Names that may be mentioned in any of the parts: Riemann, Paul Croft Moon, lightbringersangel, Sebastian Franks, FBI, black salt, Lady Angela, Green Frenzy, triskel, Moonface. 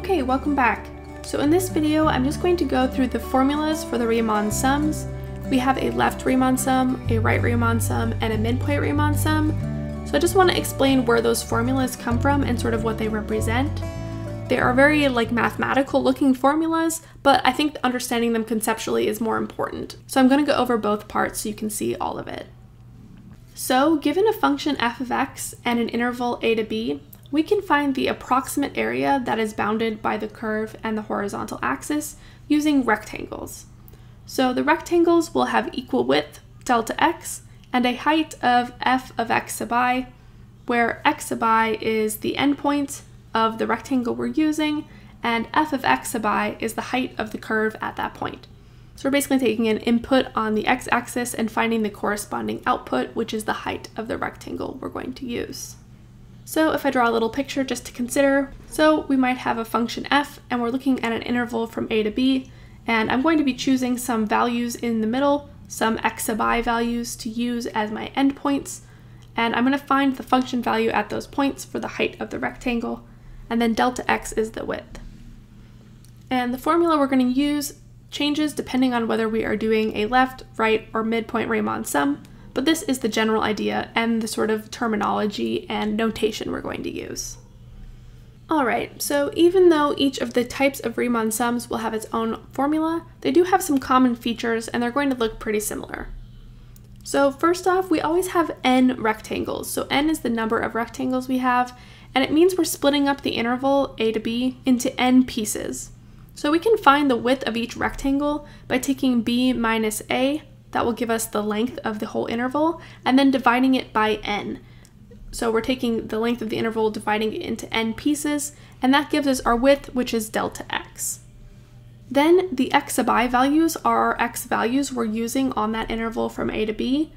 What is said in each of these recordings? Okay, welcome back. So in this video, I'm just going to go through the formulas for the Riemann sums. We have a left Riemann sum, a right Riemann sum, and a midpoint Riemann sum. So I just want to explain where those formulas come from and sort of what they represent. They are very mathematical looking formulas, but I think understanding them conceptually is more important. So I'm going to go over both parts so you can see all of it. So given a function f of x and an interval a to b, we can find the approximate area that is bounded by the curve and the horizontal axis using rectangles. So the rectangles will have equal width, delta x, and a height of f of x sub I, where x sub I is the endpoint of the rectangle we're using, and f of x sub I is the height of the curve at that point. So we're basically taking an input on the x-axis and finding the corresponding output, which is the height of the rectangle we're going to use. So if I draw a little picture just to consider, so we might have a function f and we're looking at an interval from a to b, and I'm going to be choosing some values in the middle, some x sub I values to use as my endpoints, and I'm going to find the function value at those points for the height of the rectangle, and then delta x is the width. And the formula we're going to use changes depending on whether we are doing a left, right, or midpoint Riemann sum. But this is the general idea and the sort of terminology and notation we're going to use. Alright, so even though each of the types of Riemann sums will have its own formula, they do have some common features and they're going to look pretty similar. So first off, we always have n rectangles. So n is the number of rectangles we have, and it means we're splitting up the interval a to b into n pieces. So we can find the width of each rectangle by taking b minus a, that will give us the length of the whole interval, and then dividing it by n. So we're taking the length of the interval, dividing it into n pieces, and that gives us our width, which is delta x. Then the x sub I values are our x values we're using on that interval from a to b,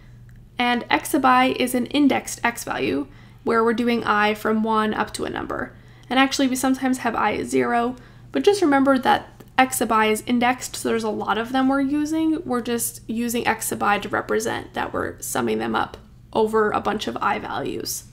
and x sub I is an indexed x value, where we're doing I from 1 up to a number. And actually, we sometimes have I as 0, but just remember that x sub I is indexed, so there's a lot of them we're using. We're just using x sub I to represent that we're summing them up over a bunch of I values.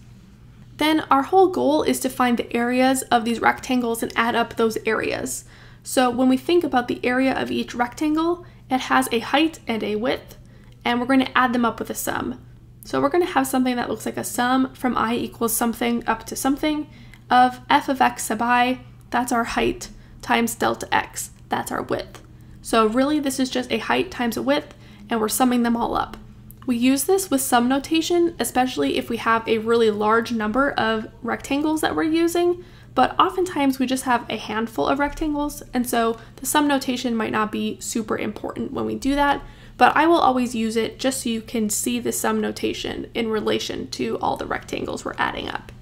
Then our whole goal is to find the areas of these rectangles and add up those areas. So when we think about the area of each rectangle, it has a height and a width, and we're going to add them up with a sum. So we're going to have something that looks like a sum from I equals something up to something of f of x sub I, that's our height, times delta x, that's our width. So really this is just a height times a width, and we're summing them all up. We use this with sum notation, especially if we have a really large number of rectangles that we're using, but oftentimes we just have a handful of rectangles, and so the sum notation might not be super important when we do that, but I will always use it just so you can see the sum notation in relation to all the rectangles we're adding up.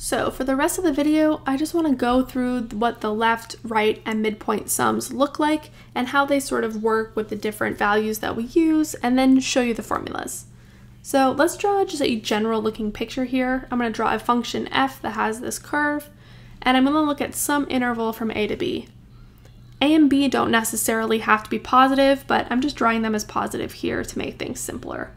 So for the rest of the video, I just want to go through what the left, right, and midpoint sums look like and how they sort of work with the different values that we use, and then show you the formulas. So let's draw just a general looking picture here. I'm going to draw a function f that has this curve, and I'm going to look at some interval from a to b. A and b don't necessarily have to be positive, but I'm just drawing them as positive here to make things simpler.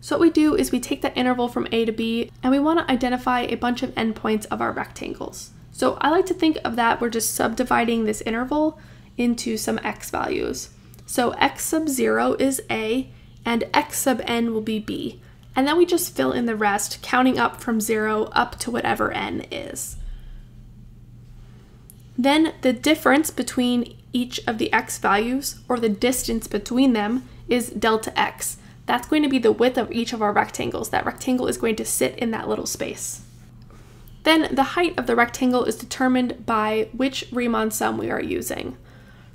So what we do is we take that interval from a to b, and we want to identify a bunch of endpoints of our rectangles. So I like to think of that we're just subdividing this interval into some x values. So x sub 0 is a, and x sub n will be b. And then we just fill in the rest, counting up from 0 up to whatever n is. Then the difference between each of the x values, or the distance between them, is delta x. That's going to be the width of each of our rectangles. That rectangle is going to sit in that little space. Then the height of the rectangle is determined by which Riemann sum we are using.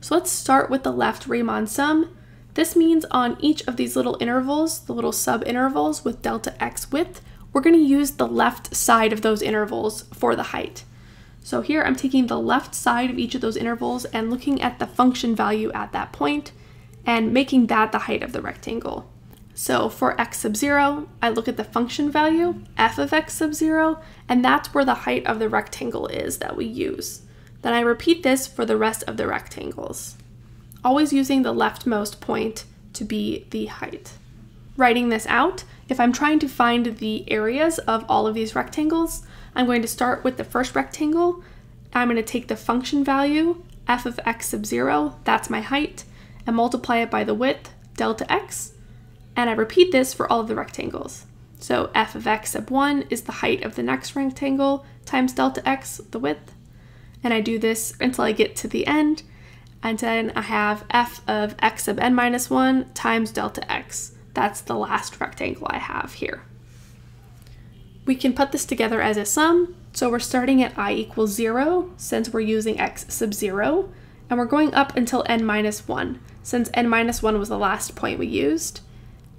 So let's start with the left Riemann sum. This means on each of these little intervals, the little sub-intervals with delta x width, we're going to use the left side of those intervals for the height. So here I'm taking the left side of each of those intervals and looking at the function value at that point and making that the height of the rectangle. So for x sub 0, I look at the function value, f of x sub 0, and that's where the height of the rectangle is that we use. Then I repeat this for the rest of the rectangles, always using the leftmost point to be the height. Writing this out, if I'm trying to find the areas of all of these rectangles, I'm going to start with the first rectangle, I'm going to take the function value, f of x sub 0, that's my height, and multiply it by the width, delta x, and I repeat this for all of the rectangles. So f of x sub 1 is the height of the next rectangle times delta x, the width, and I do this until I get to the end, and then I have f of x sub n minus 1 times delta x. That's the last rectangle I have here. We can put this together as a sum, so we're starting at I equals 0, since we're using x sub 0, and we're going up until n minus 1, since n minus 1 was the last point we used,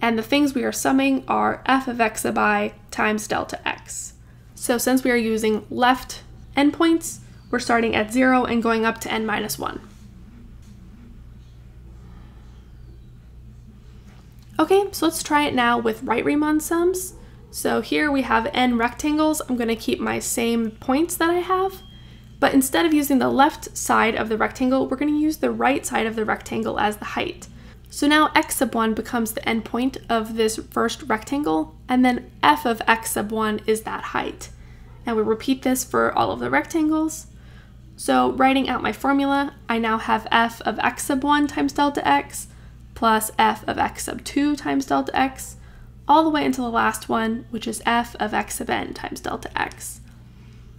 and the things we are summing are f of x sub I times delta x. So since we are using left endpoints, we're starting at 0 and going up to n minus 1. Okay, so let's try it now with right Riemann sums. So here we have n rectangles. I'm going to keep my same points that I have, but instead of using the left side of the rectangle, we're going to use the right side of the rectangle as the height. So now x sub 1 becomes the endpoint of this first rectangle, and then f of x sub 1 is that height. And we repeat this for all of the rectangles. So writing out my formula, I now have f of x sub 1 times delta x, plus f of x sub 2 times delta x, all the way until the last one, which is f of x sub n times delta x.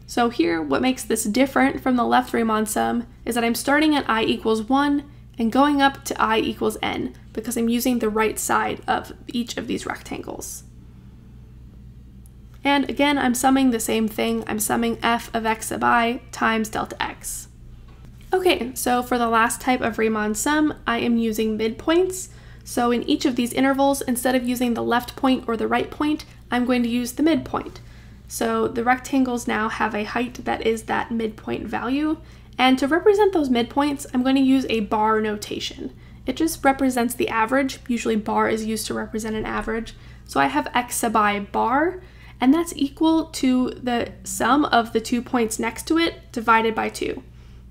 So here, what makes this different from the left Riemann sum is that I'm starting at I equals 1 and going up to I equals n, because I'm using the right side of each of these rectangles. And again, I'm summing the same thing. I'm summing f of x sub I times delta x. Okay, so for the last type of Riemann sum, I am using midpoints. So in each of these intervals, instead of using the left point or the right point, I'm going to use the midpoint. So the rectangles now have a height that is that midpoint value. And to represent those midpoints, I'm going to use a bar notation. It just represents the average. Usually bar is used to represent an average. So I have x sub I bar, and that's equal to the sum of the 2 points next to it divided by 2.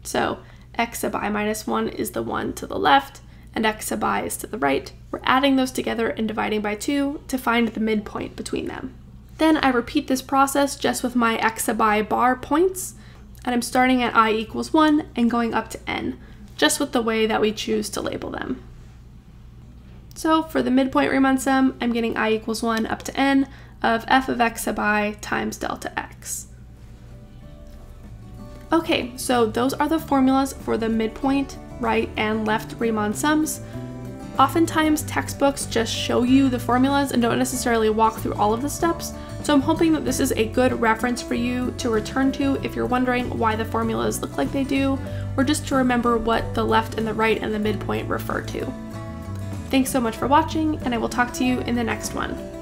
So x sub I minus 1 is the one to the left, and x sub I is to the right. We're adding those together and dividing by 2 to find the midpoint between them. Then I repeat this process just with my x sub I bar points, and I'm starting at I equals 1 and going up to n, just with the way that we choose to label them. So for the midpoint Riemann sum, I'm getting I equals 1 up to n of f of x sub I times delta x. Okay, so those are the formulas for the midpoint, right, and left Riemann sums. Oftentimes textbooks just show you the formulas and don't necessarily walk through all of the steps, so I'm hoping that this is a good reference for you to return to if you're wondering why the formulas look like they do, or just to remember what the left and the right and the midpoint refer to. Thanks so much for watching, and I will talk to you in the next one.